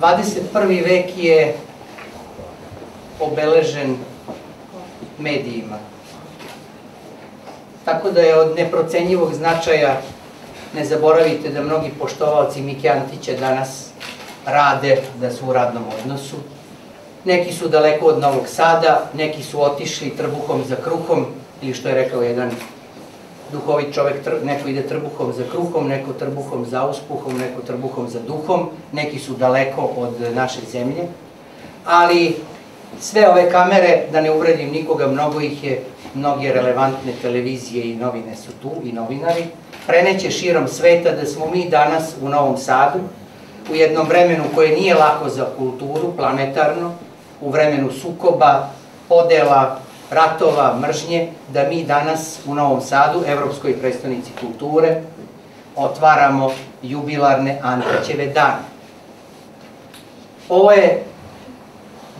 21. vek je obeležen medijima. Tako da je od neprocenjivog značaja, ne zaboravite da mnogi poštovaoci Miki Antića danas rade, da su u radnom odnosu. Neki su daleko od Novog Sada, neki su otišli trbuhom za kruhom, ili što je rekao jedan duhovit čovek, neko ide trbuhom za kruhom, neko trbuhom za uspuhom, neko trbuhom za duhom, neki su daleko od naše zemlje. Ali sve ove kamere, da ne uvredim nikoga, mnogo ih je, mnoge relevantne televizije i novine su tu, i novinari, preneće širom sveta da smo mi danas u Novom Sadu, u jednom vremenu koje nije lako za kulturu, planetarno, u vremenu sukoba, podela, ratova, mržnje, da mi danas u Novom Sadu, Evropskoj prestonici kulture, otvaramo jubilarne Antićeve dane. Ovo je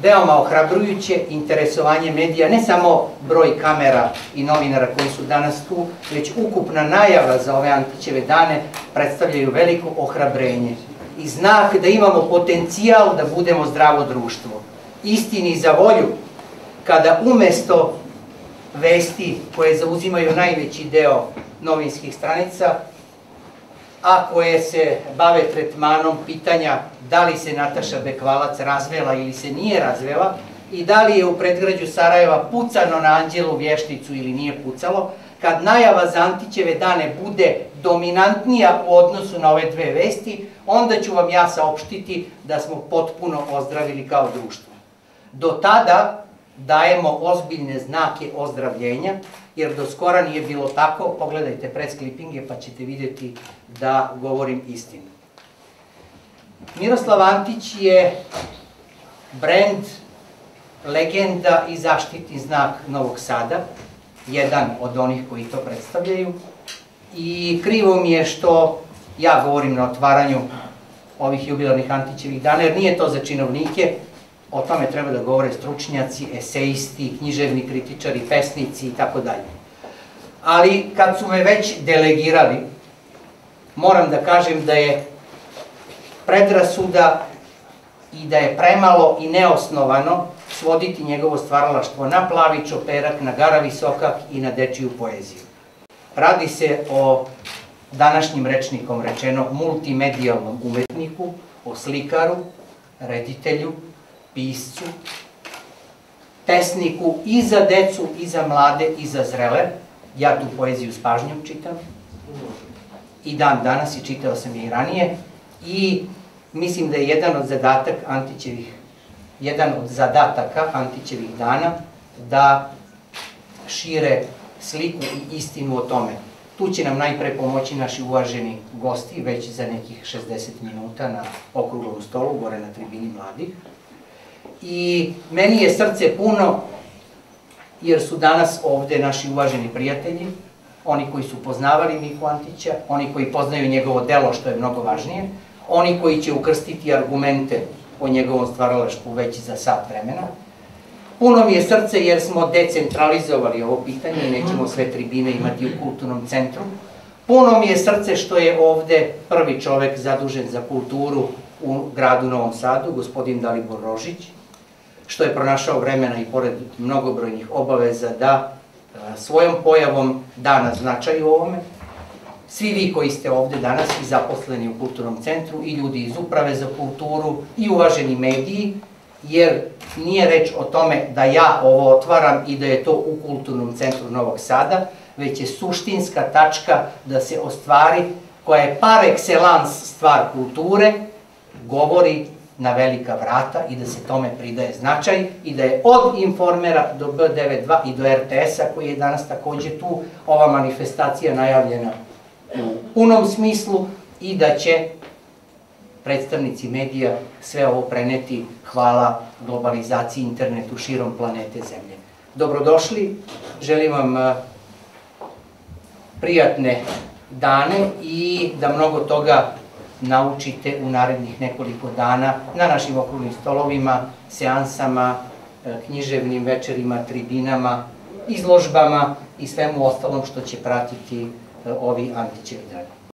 veoma ohrabrujuće interesovanje medija, ne samo broj kamera i novinara koji su danas tu, već ukupna najava za ove Antićeve dane predstavljaju veliko ohrabrenje i znak da imamo potencijal da budemo zdravo društvo. Istini za volju, kada umesto vesti koje zauzimaju najveći deo novinskih stranica, a koje se bave tretmanom pitanja da li se Nataša Bekvalac razvela ili se nije razvela i da li je u predgrađu Sarajeva pucano na Anđelu Vješticu ili nije pucalo, kad najava za Antićeve dane bude dominantnija u odnosu na ove dve vesti, onda ću vam ja saopštiti da smo potpuno ozdravili kao društvo. Do tada dajemo ozbiljne znake ozdravljenja, jer do skora nije bilo tako. Pogledajte press klipinge pa ćete vidjeti da govorim istinu. Miroslav Antić je brend, legenda i zaštitni znak Novog Sada, jedan od onih koji to predstavljaju. I krivo mi je što ja govorim na otvaranju ovih jubilarnih Antićevih dana, jer nije to za činovnike, o tome treba da govore stručnjaci, esejisti, književni kritičari, pesnici i tako dalje. Ali kad su me već delegirali, moram da kažem da je predrasuda i da je premalo i neosnovano svoditi njegovo stvaralaštvo na plavi čoperak, na garavi sokak i na dečiju poeziju. Radi se o današnjim rečnikom rečeno multimedijalnom umetniku, o slikaru, reditelju, piscu, pesniku i za decu, i za mlade, i za zrele. Ja tu poeziju s pažnjom čitam i dan danas, i čitao sam je i ranije. I mislim da je jedan od zadataka Antićevih dana da šire sliku i istinu o tome. Tu će nam najpre pomoći naši uvaženi gosti, već za nekih 60 minuta na okruglom stolu, gore na tribini mladih. I meni je srce puno, jer su danas ovde naši uvaženi prijatelji, oni koji su poznavali Miku Antića, oni koji poznaju njegovo delo, što je mnogo važnije, oni koji će ukrstiti argumente o njegovom stvaralaštvu već za sat vremena. Puno mi je srce jer smo decentralizovali ovo pitanje i nećemo sve tribine imati u kulturnom centru. Puno mi je srce što je ovde prvi čovek zadužen za kulturu u gradu Novom Sadu, gospodin Dalibor Rožić, što je pronašao vremena i pored mnogobrojnih obaveza da svojom pojavom dana značaju ovome. Svi vi koji ste ovde danas i zaposleni u kulturnom centru i ljudi iz uprave za kulturu i uvaženi mediji, jer nije reč o tome da ja ovo otvaram i da je to u kulturnom centru Novog Sada, već je suštinska tačka da se o stvari koja je par excellence stvar kulture govori na velika vrata i da se tome pridaje značaj i da je od Informera do B92 i do RTS-a koji je danas takođe tu, ova manifestacija najavljena u punom smislu i da će predstavnici medija sve ovo preneti hvala globalizaciji internetu širom planete Zemlje. Dobrodošli, želim vam prijatne dane i da mnogo toga naučite u narednih nekoliko dana na našim okruglim stolovima, seansama, književnim večerima, tribinama, izložbama i svemu ostalom što će pratiti ovi Antićevi dani.